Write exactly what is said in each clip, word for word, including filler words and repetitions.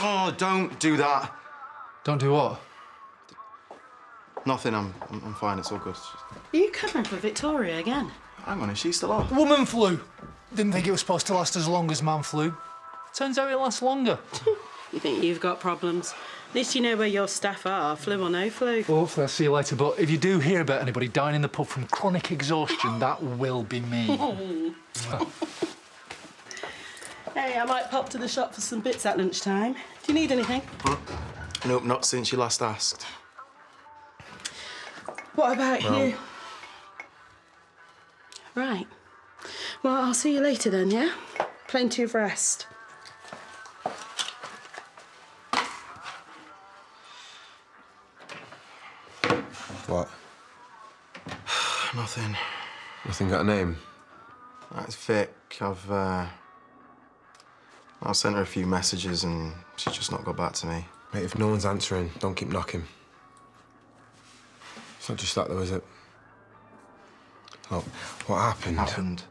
Oh, don't do that. Don't do what? Nothing, I'm, I'm, I'm fine, it's all good. Are you covering for Victoria again? Hang on, is she still on? Woman flu. Didn't think it was supposed to last as long as man flu. Turns out it lasts longer. You think you've got problems? At least you know where your staff are, flu or no flu. Well, hopefully I'll see you later, but if you do hear about anybody dying in the pub from chronic exhaustion, that will be me. Hey, I might pop to the shop for some bits at lunchtime. Do you need anything? Nope, not since you last asked. What about well. you? Right. Well, I'll see you later then, yeah? Plenty of rest. What? Nothing. Nothing got a name? That's Vic. I've, uh... I've sent her a few messages and she's just not got back to me. Mate, if no one's answering, don't keep knocking. It's not just that, though, is it? Look, what happened? Happened.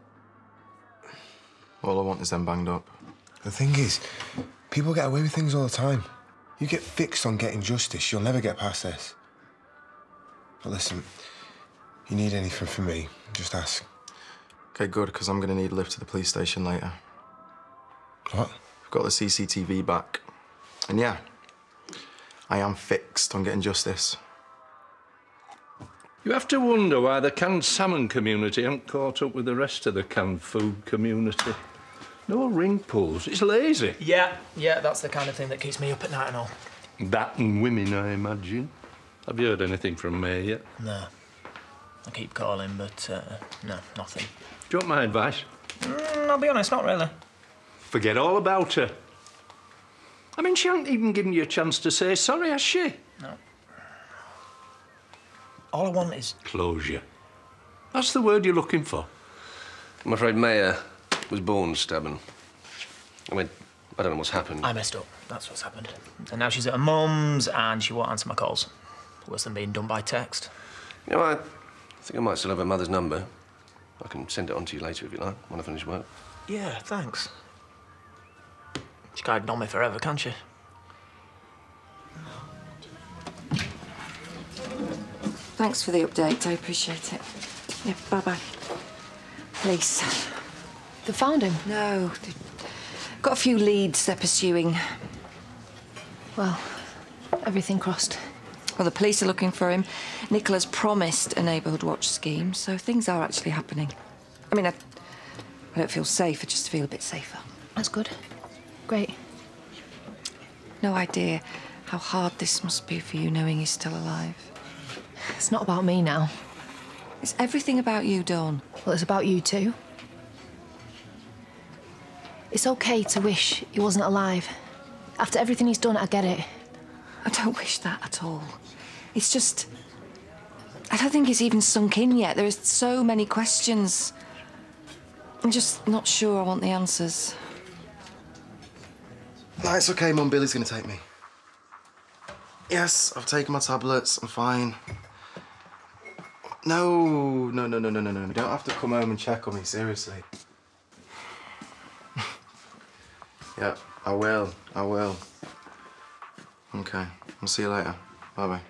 All I want is them banged up. The thing is, people get away with things all the time. You get fixed on getting justice, you'll never get past this. But listen, you need anything from me, just ask. OK, good, because I'm going to need a lift to the police station later. What? We've got the C C T V back. And, yeah, I am fixed on getting justice. You have to wonder why the canned salmon community haven't caught up with the rest of the canned food community. No ring pulls. It's lazy. Yeah, yeah, that's the kind of thing that keeps me up at night and all. That and women, I imagine. Have you heard anything from May yet? No. I keep calling, but, uh, no, nothing. Do you want my advice? Mm, I'll be honest, not really. Forget all about her. I mean, she hasn't even given you a chance to say sorry, has she? No. All I want is... closure. That's the word you're looking for. I'm afraid May was born stubborn. I mean, I don't know what's happened. I messed up. That's what's happened. And now she's at her mum's and she won't answer my calls. Worse than being done by text. You know, I think I might still have her mother's number. I can send it on to you later if you like, when I finish work. Yeah, thanks. She can't ignore me forever, can she? Thanks for the update, I appreciate it. Yeah, bye-bye. Police. They found him? No. They've got a few leads they're pursuing. Well, everything crossed. Well, the police are looking for him. Nicola's promised a neighbourhood watch scheme, so things are actually happening. I mean, I, I don't feel safe, I just feel a bit safer. That's good. Great. No idea how hard this must be for you, knowing he's still alive. It's not about me now. It's everything about you, Dawn. Well, it's about you too. It's OK to wish he wasn't alive. After everything he's done, I get it. I don't wish that at all. It's just... I don't think it's even sunk in yet. There is so many questions. I'm just not sure I want the answers. No, it's OK, Mum. Billy's going to take me. Yes, I've taken my tablets. I'm fine. No, no, no, no, no, no, no. You don't have to come home and check on me, seriously. Yeah, I will. I will. OK, I'll see you later. Bye-bye.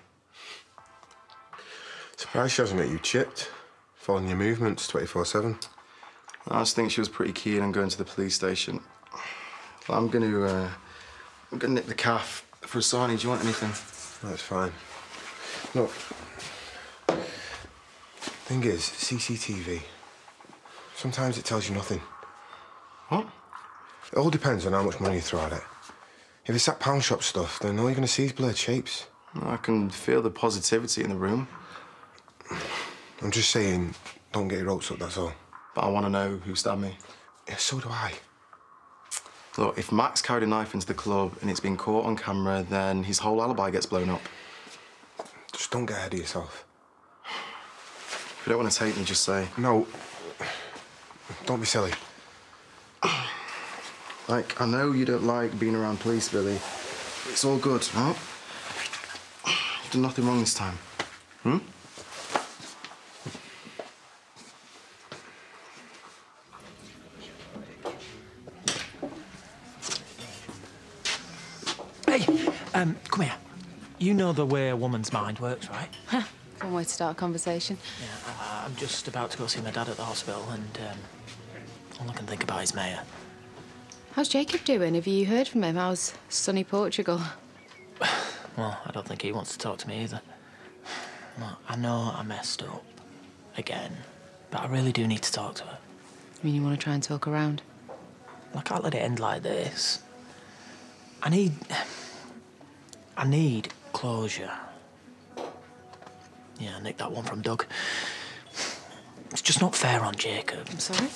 Surprised she hasn't let you chipped. Following your movements twenty-four seven. I just think she was pretty keen on going to the police station. But I'm going to, uh, I'm going to nip the calf for a sarnie. Do you want anything? That's fine. Look, thing is, C C T V, sometimes it tells you nothing. What? It all depends on how much money you throw at it. If it's that pound shop stuff, then all you're going to see is blurred shapes. I can feel the positivity in the room. I'm just saying, don't get your hopes up, that's all. But I want to know who stabbed me. Yeah, so do I. Look, if Max carried a knife into the club and it's been caught on camera, then his whole alibi gets blown up. Just don't get ahead of yourself. If you don't want to take me, just say... No. Don't be silly. Like, I know you don't like being around police, Billy. It's all good, right? You've done nothing wrong this time. Hmm? Um, come here. You know the way a woman's mind works, right? One way to start a conversation. Yeah, I, I'm just about to go see my dad at the hospital, and um, all I can think about is Maya. How's Jacob doing? Have you heard from him? How's sunny Portugal? Well, I don't think he wants to talk to me either. Well, I know I messed up again, but I really do need to talk to her. You mean you want to try and talk around? I can't let it end like this. I need... I need closure. Yeah, I nicked that one from Doug. It's just not fair on Jacob. I'm sorry?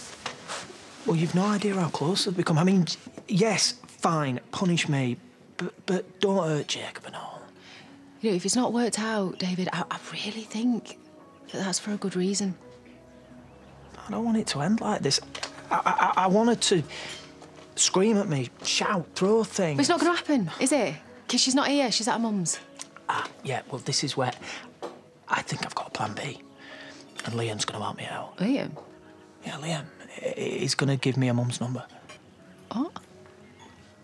Well, you've no idea how close they've become. I mean, yes, fine, punish me, but, but don't hurt Jacob and all. You know, if it's not worked out, David, I, I really think that that's for a good reason. I don't want it to end like this. I, I, I want her to scream at me, shout, throw things. But it's not going to happen, is it? Because she's not here, she's at her mum's. Ah, yeah, well, this is where I think I've got a plan B. And Liam's going to help me out. Liam? Yeah, Liam. He's going to give me a mum's number. What?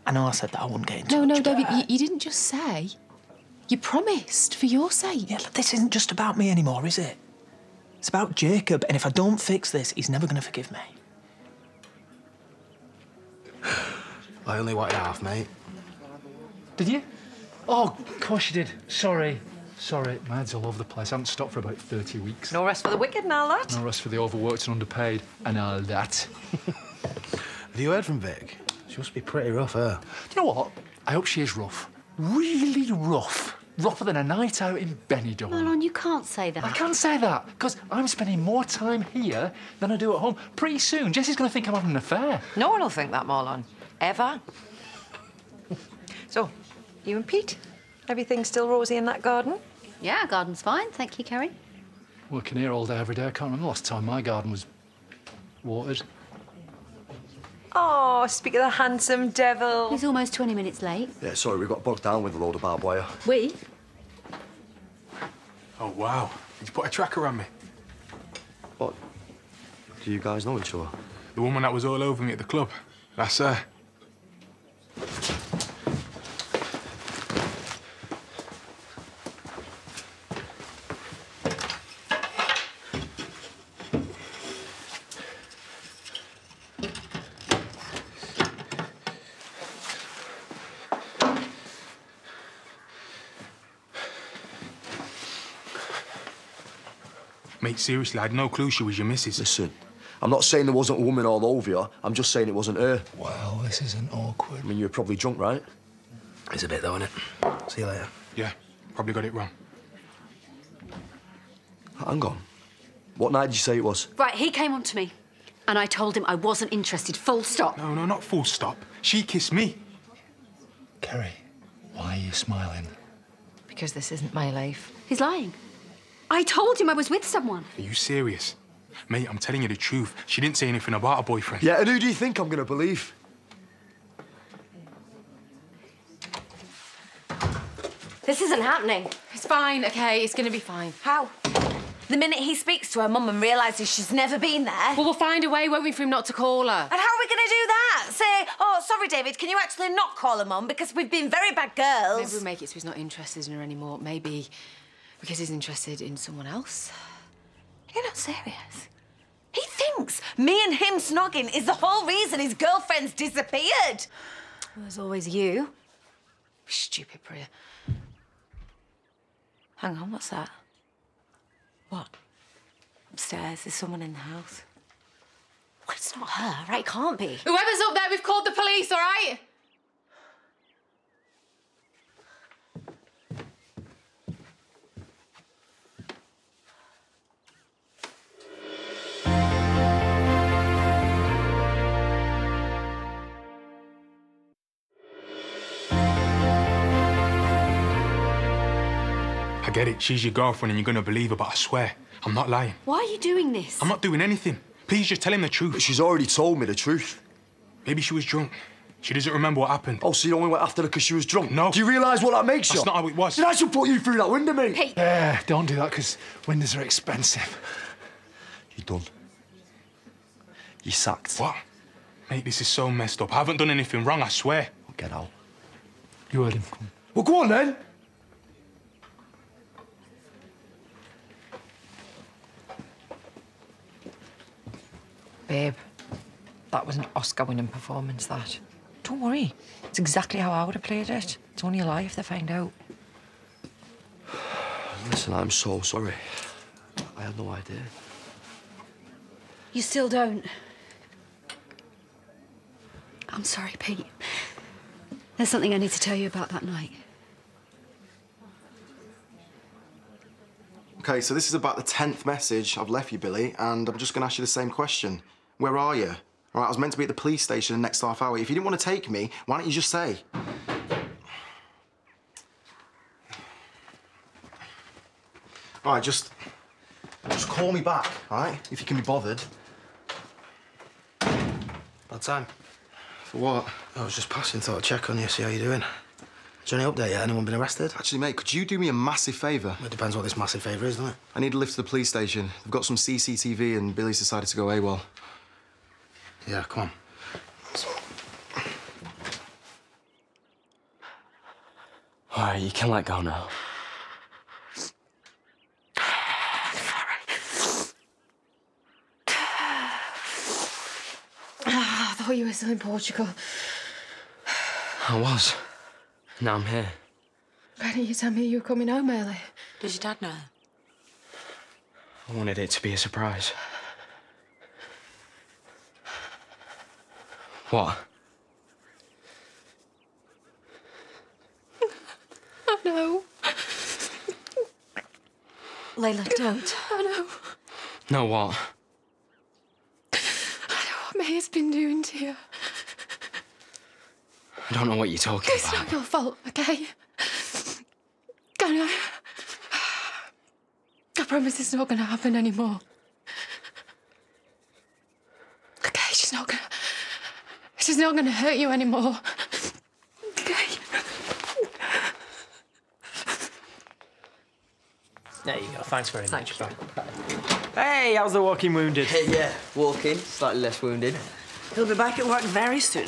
I know I said that I wouldn't get in touch. No, no, David, you, you didn't just say. You promised, for your sake. Yeah, but this isn't just about me anymore, is it? It's about Jacob, and if I don't fix this, he's never going to forgive me. I only wanted half, mate. Did you? Oh, of course you did. Sorry. Sorry. My head's all over the place. I haven't stopped for about thirty weeks. No rest for the wicked and all that. No rest for the overworked and underpaid and all that. Have you heard from Vic? She must be pretty rough, eh? Do you know what? I hope she is rough. Really rough. Rougher than a night out in Benidorm. Malone, you can't say that. I can't say that, because I'm spending more time here than I do at home. Pretty soon, Jessie's going to think I'm having an affair. No one will think that, Malone. Ever. So, you and Pete, everything still rosy in that garden? Yeah, garden's fine, thank you, Kerry. Working here all day, every day. I can't remember the last time my garden was watered. Oh, speak of the handsome devil. He's almost twenty minutes late. Yeah, sorry, we got bogged down with a load of barbed wire. We? Oh, wow. Did you put a tracker on me? What? Do you guys know each other? The woman that was all over me at the club. That's her. Mate, seriously, I had no clue she was your missus. Listen, I'm not saying there wasn't a woman all over you. I'm just saying it wasn't her. Wow, this isn't awkward. I mean, you were probably drunk, right? It's a bit, though, isn't it? See you later. Yeah, probably got it wrong. Hang on. What night did you say it was? Right, he came on to me, and I told him I wasn't interested, full stop. No, no, not full stop. She kissed me. Kerry, why are you smiling? Because this isn't my life. He's lying. I told him I was with someone. Are you serious? Mate, I'm telling you the truth. She didn't say anything about her boyfriend. Yeah, and who do you think I'm gonna believe? This isn't happening. It's fine, OK? It's gonna be fine. How? The minute he speaks to her mum and realises she's never been there... Well, we'll find a way, won't we, for him not to call her? And how are we going to do that? Say, oh, sorry, David, can you actually not call her mum because we've been very bad girls? Maybe we'll make it so he's not interested in her anymore. Maybe... because he's interested in someone else. You're not serious. He thinks me and him snogging is the whole reason his girlfriend's disappeared. Well, there's always you. Stupid Priya. Hang on, what's that? What? Upstairs, there's someone in the house. Well, it's not her, right? It can't be. Whoever's up there, we've called the police, all right? I get it, she's your girlfriend and you're gonna believe her, but I swear, I'm not lying. Why are you doing this? I'm not doing anything. Please just tell him the truth. But she's already told me the truth. Maybe she was drunk. She doesn't remember what happened. Oh, so you only went after her because she was drunk? No. Do you realise what that makes you? That's not how it was. Then I should put you through that window, mate. Pete. Yeah, don't do that, because windows are expensive. You're done. You're sacked. What? Mate, this is so messed up. I haven't done anything wrong, I swear. Well, get out. You heard him. Come on. Well, go on then. Babe, that was an Oscar-winning performance, that. Don't worry. It's exactly how I would have played it. It's only a lie if they find out. Listen, I'm so sorry. I had no idea. You still don't? I'm sorry, Pete. There's something I need to tell you about that night. OK, so this is about the tenth message I've left you, Billy, and I'm just going to ask you the same question. Where are you? All right, I was meant to be at the police station in the next half hour. If you didn't want to take me, why don't you just say? All right, just... just call me back, all right? If you can be bothered. Bad time. For what? I was just passing, thought I'd check on you, see how you're doing. Is there any update yet? Anyone been arrested? Actually, mate, could you do me a massive favour? It depends what this massive favour is, doesn't it? I need a lift to the police station. They've got some C C T V and Billy's decided to go AWOL. Yeah, come on. All right, you can let go now. I thought you were still in Portugal. I was. Now I'm here. Why didn't you tell me you were coming home early? Does your dad know? I wanted it to be a surprise. What? I know. Layla, don't. I know. No, what? May's been doing to you. I don't know what you're talking it's about. It's not your fault, okay? Gonna... I promise it's not gonna happen anymore. Okay, she's not gonna... she's not gonna hurt you anymore. Okay? There you go. Thanks very Thank much. Bye. Hey, how's the walking wounded? Hey, yeah, walking, slightly less wounded. He'll be back at work very soon.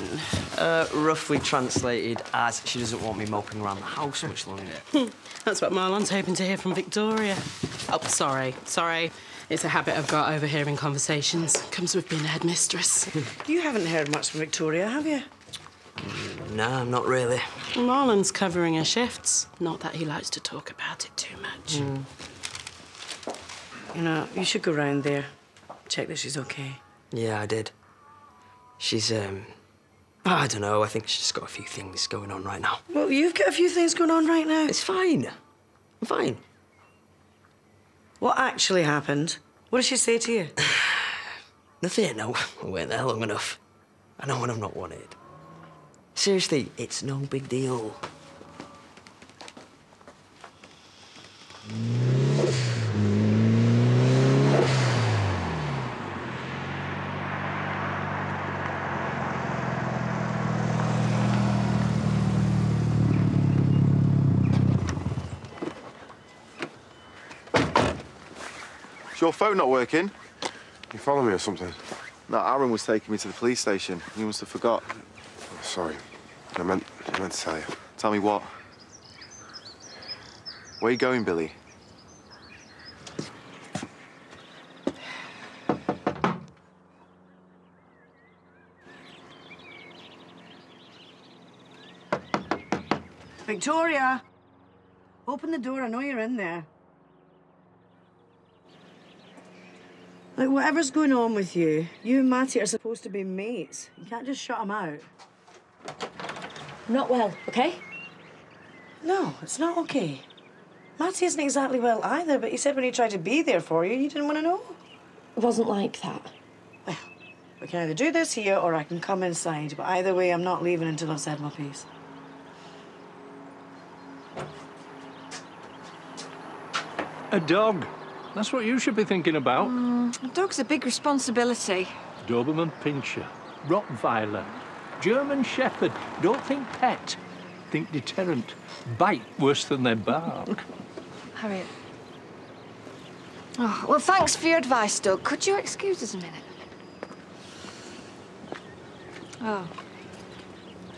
Uh, roughly translated as she doesn't want me moping around the house much longer. That's what Marlon's hoping to hear from Victoria. Oh, sorry, sorry. It's a habit I've got overhearing conversations. Comes with being a headmistress. You haven't heard much from Victoria, have you? Mm, no, not really. Marlon's covering her shifts. Not that he likes to talk about it too much. Mm. You know, you should go round there, check that she's okay. Yeah, I did. She's, um... I don't know, I think she's just got a few things going on right now. Well, you've got a few things going on right now. It's fine. I'm fine. What actually happened? What did she say to you? Nothing, no. I weren't there long enough. I know what I'm not wanted. Seriously, it's no big deal. Is your phone not working? You follow me or something? No, Aaron was taking me to the police station. You must have forgot. Oh, sorry. I meant, I meant to tell you. Tell me what? Where are you going, Billy? Victoria! Open the door. I know you're in there. Like, whatever's going on with you, you and Matty are supposed to be mates. You can't just shut him out. Not well, OK? No, it's not OK. Matty isn't exactly well either, but he said when he tried to be there for you, you didn't want to know. It wasn't like that. Well, we can either do this here or I can come inside, but either way, I'm not leaving until I've said my piece. A dog. That's what you should be thinking about. Mm, a dog's a big responsibility. Doberman Pinscher, Rottweiler, German Shepherd. Don't think pet, think deterrent. Bite worse than they bark. Harriet. Oh, well, thanks for your advice, Doug. Could you excuse us a minute? Oh.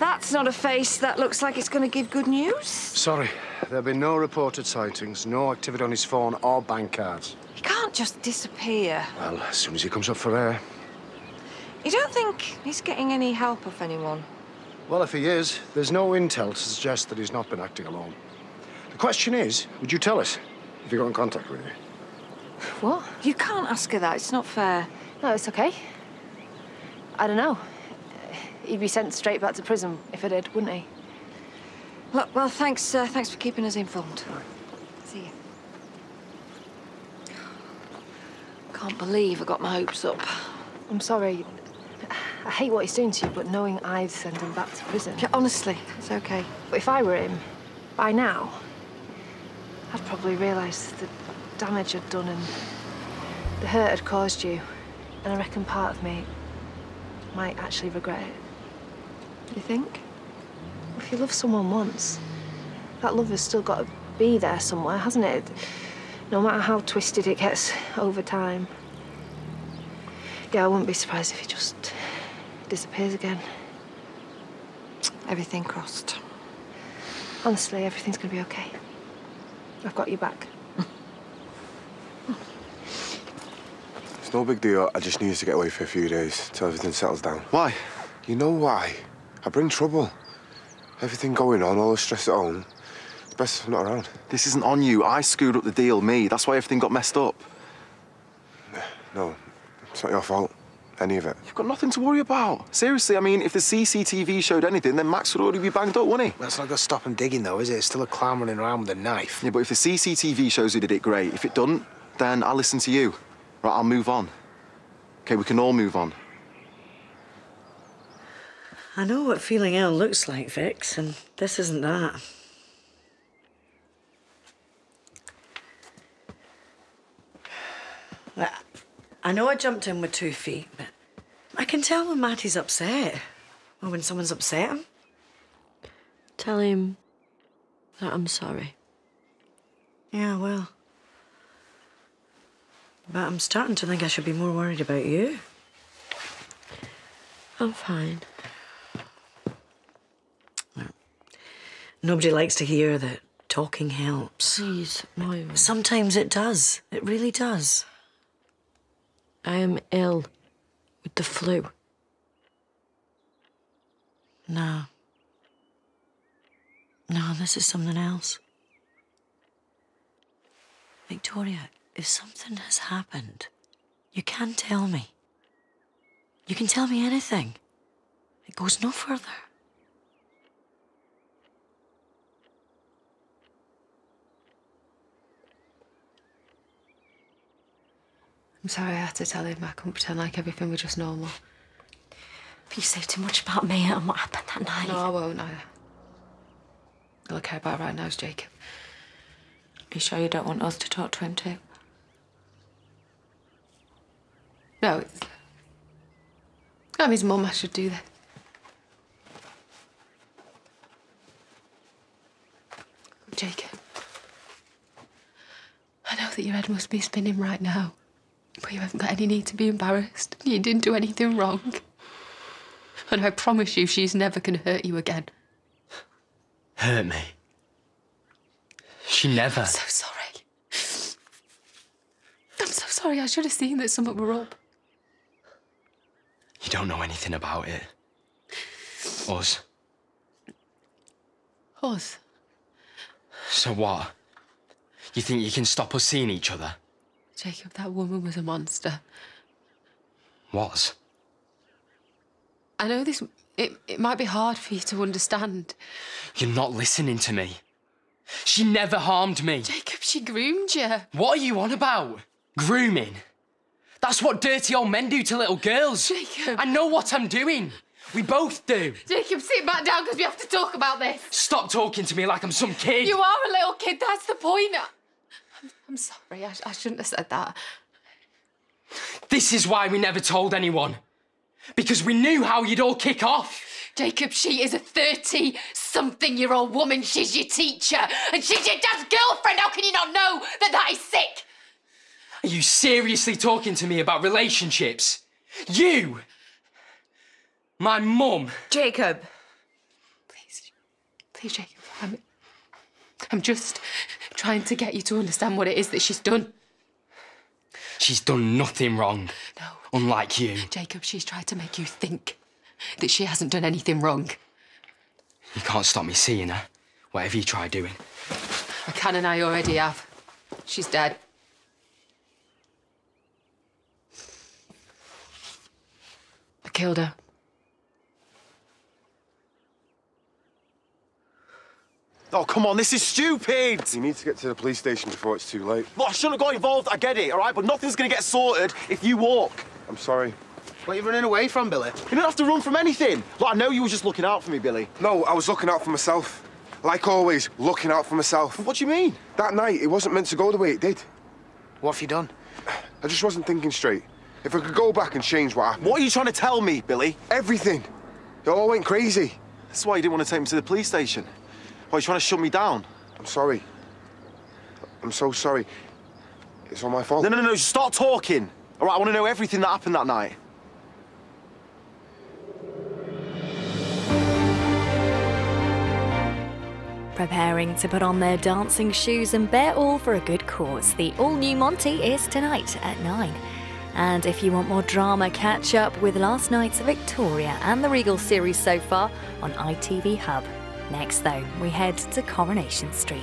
That's not a face that looks like it's going to give good news. Sorry, there have been no reported sightings, no activity on his phone or bank cards. He can't just disappear. Well, as soon as he comes up for air. You don't think he's getting any help off anyone? Well, if he is, there's no intel to suggest that he's not been acting alone. The question is, would you tell us if you got in contact with her? What? You can't ask her that. It's not fair. No, it's OK. I don't know. He'd be sent straight back to prison if I did, wouldn't he? Look, well, thanks, uh, thanks for keeping us informed. Right. See you. Can't believe I got my hopes up. I'm sorry. I hate what he's doing to you, but knowing I'd send him back to prison... Yeah, honestly, it's OK. But if I were him, by now, I'd probably realised the damage I'd done and the hurt I'd caused you. And I reckon part of me might actually regret it. You think? If you love someone once, that love has still got to be there somewhere, hasn't it? No matter how twisted it gets over time. Yeah, I wouldn't be surprised if he just disappears again. Everything crossed. Honestly, everything's going to be OK. I've got you back. It's no big deal. I just need you to get away for a few days till everything settles down. Why? You know why? I bring trouble. Everything going on, all the stress at home. It's best if I'm not around. This isn't on you. I screwed up the deal, me. That's why everything got messed up. No, it's not your fault, any of it. You've got nothing to worry about. Seriously, I mean, if the C C T V showed anything, then Max would already be banged up, wouldn't he? That's not going to stop him digging, though, is it? It's still a clown running around with a knife. Yeah, but if the C C T V shows who did it, great. If it doesn't, then I'll listen to you. Right, I'll move on. OK, we can all move on. I know what feeling ill looks like, Vix, and this isn't that. I know I jumped in with two feet, but I can tell when Matty's upset, or when someone's upset him. Tell him that I'm sorry. Yeah, well. But I'm starting to think I should be more worried about you. I'm fine. Nobody likes to hear that talking helps. Please, no. Sometimes it does. It really does. I am ill with the flu. No. No, this is something else. Victoria, if something has happened, you can tell me. You can tell me anything. It goes no further. I'm sorry I had to tell him. I couldn't pretend like everything was just normal. But you say too much about me and what happened that night. No, I won't either. All I care about right now is Jacob. Are you sure you don't want us to talk to him too? No, it's... I'm his mum, I should do that. Jacob. I know that your head must be spinning right now. But you haven't got any need to be embarrassed. You didn't do anything wrong. And I promise you, she's never going to hurt you again. Hurt me? She never... I'm so sorry. I'm so sorry. I should have seen that something were up. You don't know anything about it. Us. Us? So what? You think you can stop us seeing each other? Jacob, that woman was a monster. Was? I know this... It, it might be hard for you to understand. You're not listening to me. She never harmed me. Jacob, she groomed you. What are you on about? Grooming? That's what dirty old men do to little girls. Jacob... I know what I'm doing. We both do. Jacob, sit back down, because we have to talk about this. Stop talking to me like I'm some kid. You are a little kid, that's the point. I'm sorry, I, sh I shouldn't have said that. This is why we never told anyone. Because we knew how you'd all kick off. Jacob, she is a thirty-something-year-old woman. She's your teacher. And she's your dad's girlfriend. How can you not know that that is sick? Are you seriously talking to me about relationships? You! My mum. Jacob. Please, Jacob, I'm, I'm just trying to get you to understand what it is that she's done. She's done nothing wrong. No. Unlike you. Jacob, she's tried to make you think that she hasn't done anything wrong. You can't stop me seeing her, whatever you try doing. I can, and I already have. She's dead. I killed her. Oh, come on, this is stupid! You need to get to the police station before it's too late. Look, I shouldn't have got involved, I get it, all right? But nothing's going to get sorted if you walk. I'm sorry. What are you running away from, Billy? You don't have to run from anything. Look, I know you were just looking out for me, Billy. No, I was looking out for myself. Like always, looking out for myself. What do you mean? That night, it wasn't meant to go the way it did. What have you done? I just wasn't thinking straight. If I could go back and change what happened... What are you trying to tell me, Billy? Everything. It all went crazy. That's why you didn't want to take me to the police station. Why, you're trying to shut me down? I'm sorry. I'm so sorry. It's all my fault. No, no, no, just start talking. All right, I want to know everything that happened that night. Preparing to put on their dancing shoes and bear all for a good cause. The all-new Monty is tonight at nine. And if you want more drama, catch up with last night's Victoria and the Regal series so far on I T V Hub. Next, though, we head to Coronation Street.